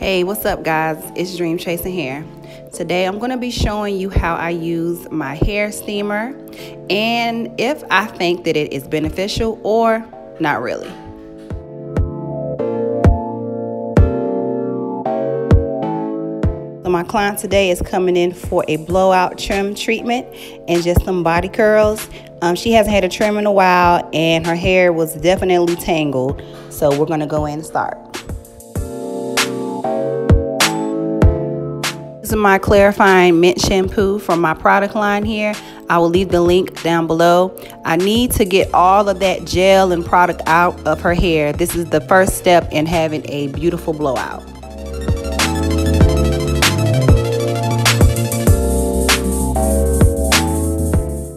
Hey, what's up guys? It's Dream Chasing Hair. Today I'm going to be showing you how I use my hair steamer and if I think that it is beneficial or not really. So my client today is coming in for a blowout trim treatment and just some body curls. She hasn't had a trim in a while and her hair was definitely tangled. So we're going to go in and start. This is my clarifying mint shampoo from my product line here. I will leave the link down below. I need to get all of that gel and product out of her hair. This is the first step in having a beautiful blowout.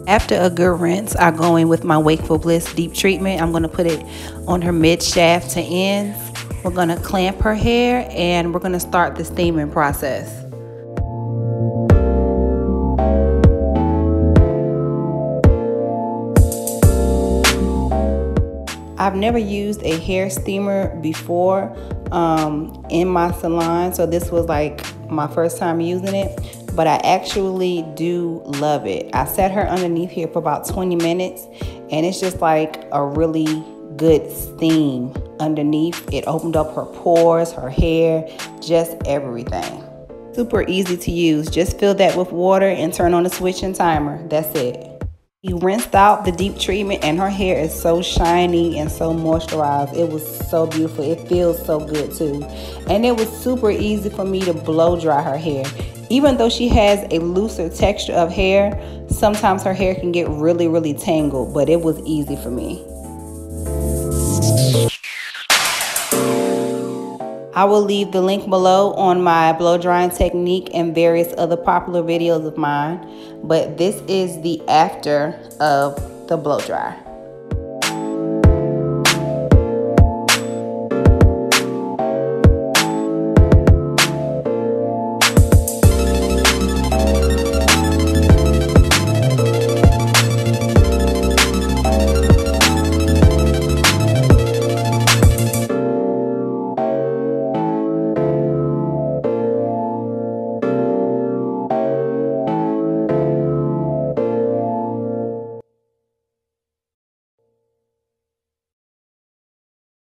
After a good rinse, I go in with my Wakeful Bliss Deep Treatment. I'm going to put it on her mid shaft to ends. We're going to clamp her hair and we're going to start the steaming process. I've never used a hair steamer before in my salon, so this was like my first time using it. But I actually do love it. I sat her underneath here for about 20 minutes and it's just like a really good steam underneath. It opened up her pores, her hair, just everything. Super easy to use. Just fill that with water and turn on the switch and timer. That's it. She rinsed out the deep treatment and her hair is so shiny and so moisturized. It was so beautiful. It feels so good too. And it was super easy for me to blow dry her hair. Even though she has a looser texture of hair, sometimes her hair can get really, really tangled, but it was easy for me. I will leave the link below on my blow drying technique and various other popular videos of mine, but this is the after of the blow dry.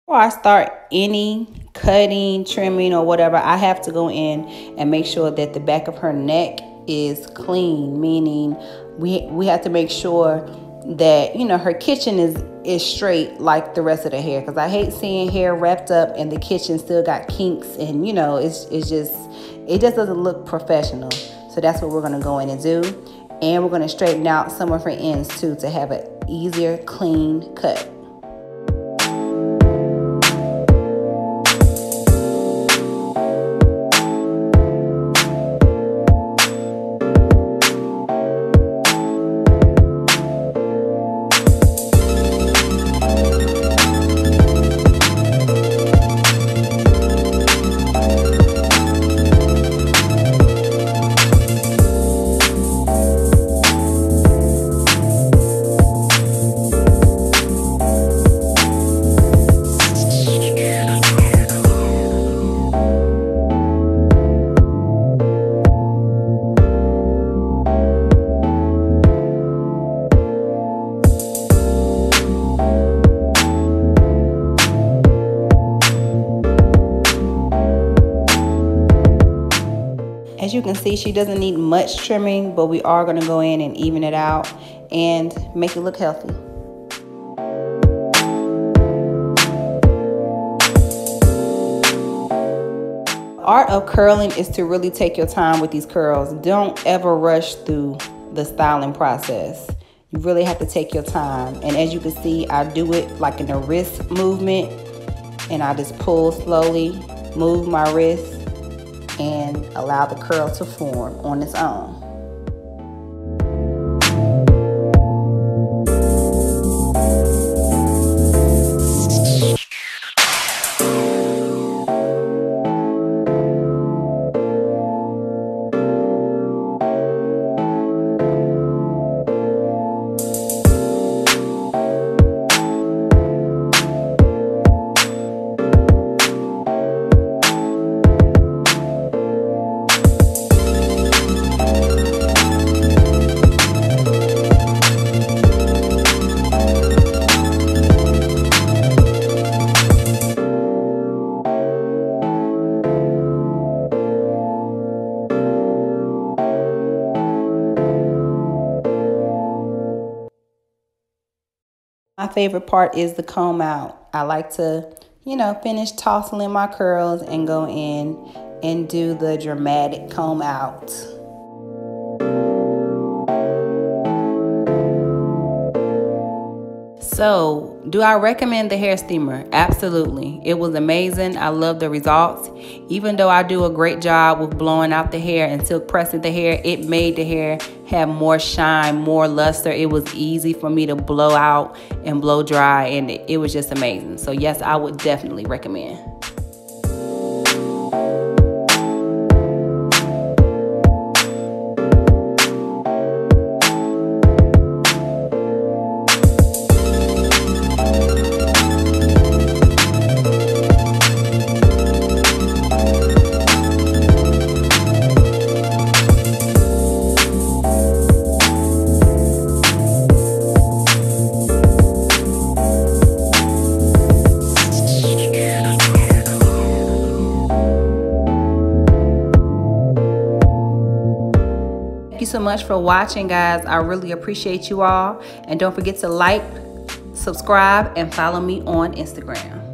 Before I start any cutting, trimming, or whatever, I have to go in and make sure that the back of her neck is clean, meaning we have to make sure that, you know, her kitchen is straight like the rest of the hair, because I hate seeing hair wrapped up and the kitchen still got kinks and, you know, it just doesn't look professional. So that's what we're going to go in and do, and we're going to straighten out some of her ends too to have an easier, clean cut. As you can see, she doesn't need much trimming, but we are going to go in and even it out and make it look healthy. The art of curling is to really take your time with these curls. Don't ever rush through the styling process. You really have to take your time. And as you can see, I do it like in a wrist movement, and I just pull slowly, move my wrist, and allow the curl to form on its own. favorite part is the comb out. I like to, you know, finish tousling my curls and go in and do the dramatic comb out. So, do I recommend the hair steamer? Absolutely. It was amazing. I love the results. Even though I do a great job with blowing out the hair and silk pressing the hair, it made the hair have more shine, more luster. It was easy for me to blow out and blow dry, and it was just amazing. So yes, I would definitely recommend. So much for watching, guys. I really appreciate you all, and don't forget to like, subscribe, and follow me on Instagram.